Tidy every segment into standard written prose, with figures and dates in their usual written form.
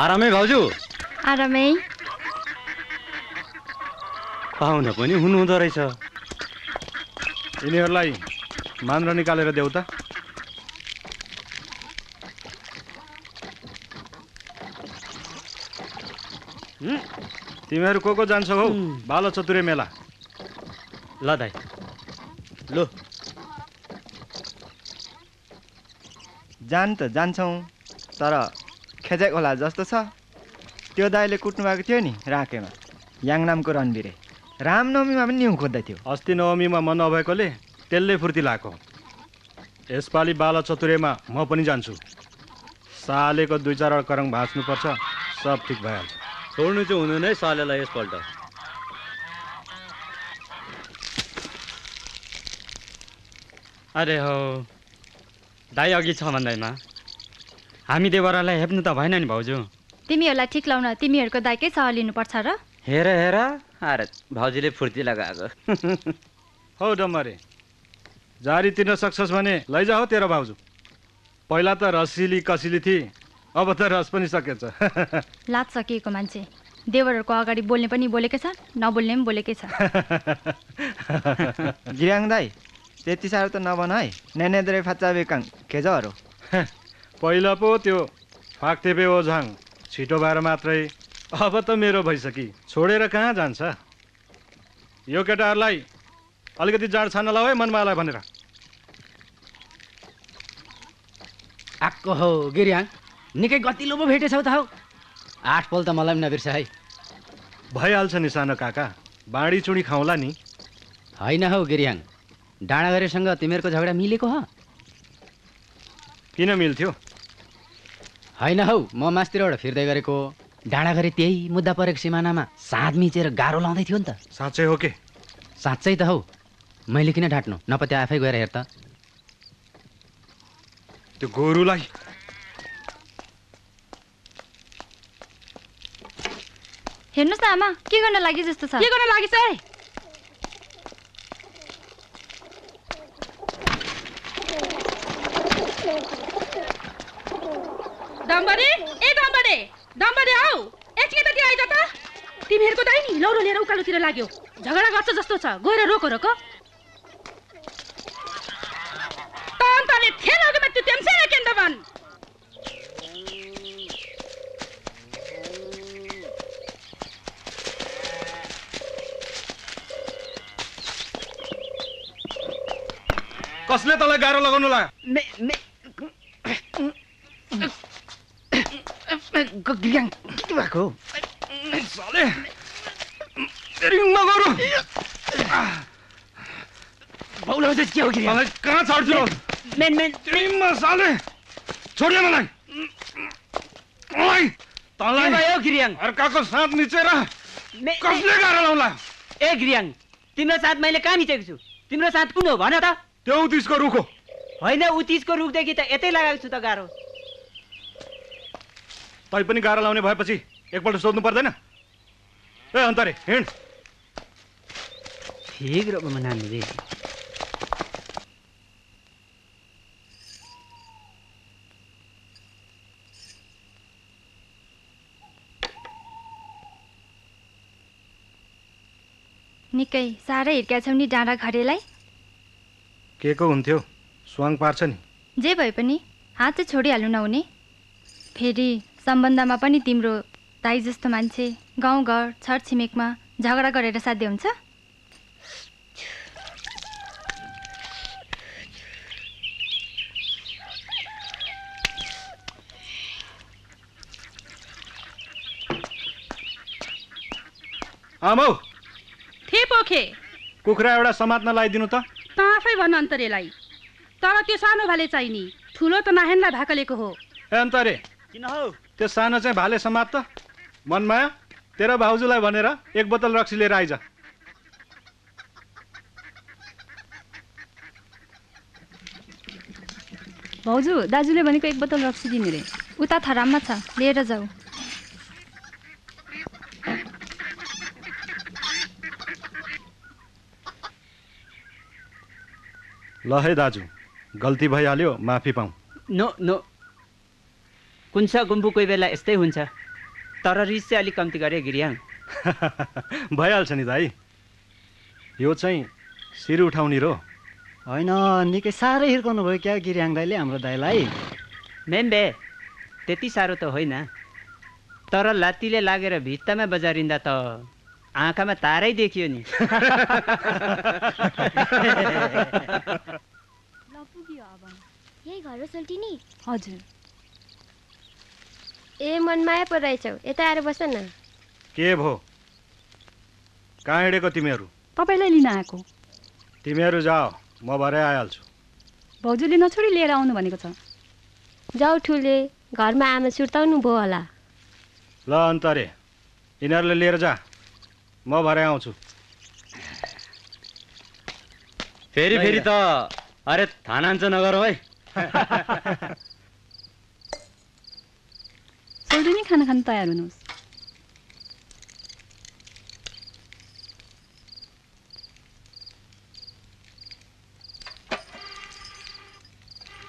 आरामै भाउजू आरामै पाउन पनि हुनु हुँदो रहेछ इनीहरुलाई मान्द्र निकालेर देऊ त तिमीहरु को जान्छौ हौ बाल चतुरे मेला ल दाइ लो जान त जान्छौ तर खेजेक होला जस्तो छ त्यो दाइले कुट्नु भएको थियो नि राकेमा याङनामको रणवीरे रामनवमीमा पनि न्यु खोज्दै थियो अस्ति नवमीमा म नभएकोले त्यसले फुर्ती लाको यसपाली बाल चतुरेमा म पनि जान्छु सालेको दुई चार वटा करङ भास्नु पर्छ सब ठीक भइहाल्छ छोड्नु चाहिँ हुँदैन है सालेलाई यसपल्ट अरे हो दाइ अघि छ भन्दैमा हामी देवरालाई हेप्नु त भएन नि भाउजू तिमीहरुलाई ठीक लाउन तिमीहरुको दाइकै सह लिनु पर्छ र हेर हेर अरे भाउजूले फुर्ती लगाएको हो डमरे जारी तिर्न सक्छस् भने लैजा हो तेरो भाउजू पहिला त रसिली कसिली थिए अब त रस पनि सकेछ लाज सकिएको मान्छे देवरहरुको अगाडि बोल्ने पनि बोलेकै छ नबोल्ने पनि बोलेकै छ गिराङ दाइ त्यति साह्रो त नबन है नेनेद्रे फचाबेकाङ खेजहरु पहिला पो त्यो फाक्थेबे ओझाङ छिटो भएर मात्रै अब त मेरो भइसकी छोडेर कहाँ जान्छ यो केटाहरुलाई अलिकति जाड छान्न लाऊ है मनमाला भनेर आक्को हो गिरियाङ निकै गतिलो पो भेटेछौ त हौ आठ पोल त मलाई पनि नबिर्स है भइहाल्छ नि सानो काका बाडी चुडी खाउँला नि हैन हौ गिरियाङ डाँडाघरेसँग तिमीहरुको झगडा मिलेको हो किन मिल्थ्यो हैन हौ म मास्तिरबाट फिर्दै गरेको डाँडाघरी त्यही मुद्दा परेको सिमानामा साँध मिचेर गाह्रो लाउँदै थियो नि त साच्चै हो के साच्चै त हौ मैले किन ढाट्नु नपत्या आफै गएर हेर त त्यो गोरुलाई हेर्नुस् न आमा के गर्न लागि जस्तो छ के गर्न लागि छ दम्बरे ए दम्बरे दम्बरे आऊ एकछिन त आइज त तिमीहरुको दाइ नि लौरो लिएर उकालोतिर लाग्यो झगडा गर्छ जस्तो छ गएर रोको रोको तान्तले थेलको म त्यो तेमसे केन्द बन कसले तलाई गाह्रो लगाउनु ला गिरियाङ के भएको साले रिङमा गरौ बाउले चाहिँ के हो गिरियाङ मलाई कहाँ छड्छु मेन मेन रिङमा साले छोड्यो मलाई ओइ तलाई भयो गिरियाङ अर्काको साथ मिचेर कसले गाह्रो लाउला ए गिरियाङ तिम्रो साथ मैले कहाँ मिचेको छु तिम्रो साथ कुन हो भन त त्यो उतिसको रुख हो हैन उतिसको रुख देखि त यतै लगाएको छु त गाह्रो तै पनि गाह्रो लाउने भएपछि एकपल्ट सोध्नु पर्दैन ए अन्तरे हिँड ठीक र म नानी रे निकै सारै हिर्क्या छौ नि डाँडा घरेलाई के को हुन्थ्यो स्वाङ पार्छ नि जे भए पनि हात चाहिँ छोडिहाल्नु नहुने फेरि सम्बन्धमा पनि तिम्रो दाइ जस्तो मान्छे गाउँघर छरछिमेकमा झगडा गरेर साध्य हुन्छ आमौ थे पोखे कुखुरा एउटा समात्न लाइदिनु त आफै भन अन्तरेलाई तर त्यो सानो भाले चाहिँ नि ठुलो त नाहेनलाई भाकलेको हो ए अन्तरे किन हौ त्यो सानो चाहिँ भाले समाप्त मनमाया तेरो भाउजूलाई भनेर एक बोतल रक्सी लिएर आइज भाउजू दाजुले भनेको एक बोतल रक्सी दिनु रे उता थराममा छ लिएर जाऊ ल है दाजु गल्ती भइहाल्यो माफी पाऊ नो नो कुन्छ गुम्बु कोही बेला यस्तै हुन्छ तर रिस चाहिँ अलिक कम्ती गरे गिरियाङ। भइहाल्छ नि दाइ, यो चाहिँ सिर उठाउने रो होइन, निकै साह्रै हिर्काउनु भयो क्या गिरियाङ दाइले हाम्रो दाइलाई। मेम्बे त्यति साह्रो त होइन, तर लात्तीले लागेर भित्तामा बजारिँदा त आँखामा तारै देखियो नि। यही घर सोल्टिनी? हजुर। ए मनमाया पो रहेछौ, यता आएर बस न। के भो, कहाँ हिँडेको तिमीहरू? तपाईँलाई लिन आएको। तिमीहरू जाओ, म भरै आइहाल्छु। भाउजूले नछोडी लिएर आउनु भनेको छ। जाऊ ठुले, घरमा आमा सुर्ताउनु भयो होला। ल अन्तरे, यिनीहरूले लिएर जा, म भरै आउँछु। फेरि फेरि त अरे थानान्च नगर है। सोल्टिनी खाना खान तयार हुनुहोस्।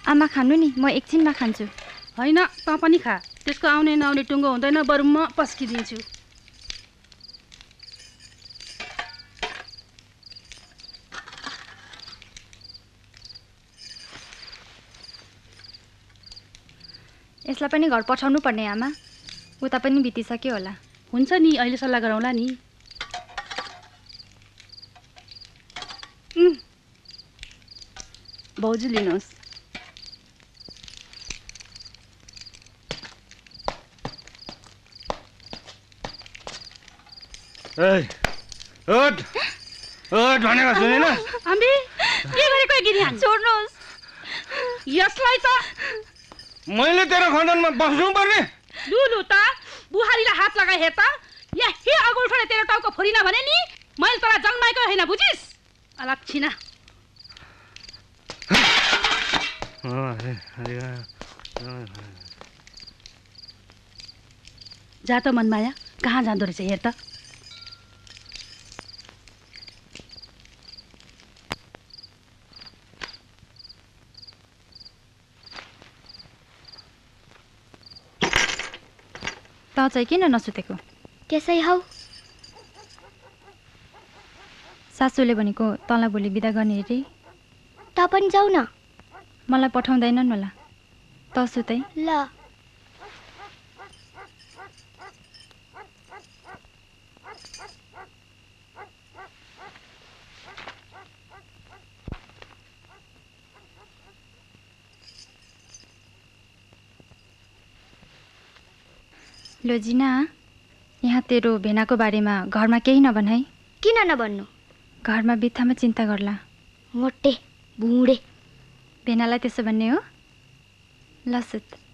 आमा खानु नि, म एकछिनमा खान्छु। होइन त पनि खा, त्यसको आउने नआउने टुङ्गो हुँदैन, बरु म पस्किदिन्छु। यसलाई पनि घर पठाउनु पर्ने आमा, उता पनि बितिसक्यो होला। हुन्छ नि, अहिले सल्लाह गरौँला नि। भाउजू लिनुहोस्। यसलाई त मैले तेरो खण्डनमा बस्नु पर्ने। लुलु त बुहारीलाई हात लगाए हेर त, या हे अगुल छोडे तेरो टाउको फोरिन भने नि, मैले तलाई जन्माएको होइन बुझिस अलक्षिना। जा त मनमाया, कहाँ जाँदो रहेछ हेर त। त चाहिँ किन नसुतेको? त्यसै हौ, सासूले भनेको तँलाई भोलि बिदा गर्ने अरे। त पनि जाऊ न, मलाई पठाउँदैनन् होला, त सुतै। ल लोजिना, यहाँ तेरो भेनाको बारेमा घरमा केही नभनाई। किन नभन्नु? घरमा बित्थामा चिन्ता गर्ला। मोटे भुँडे भेनालाई त्यसो भन्ने हो? लसुत।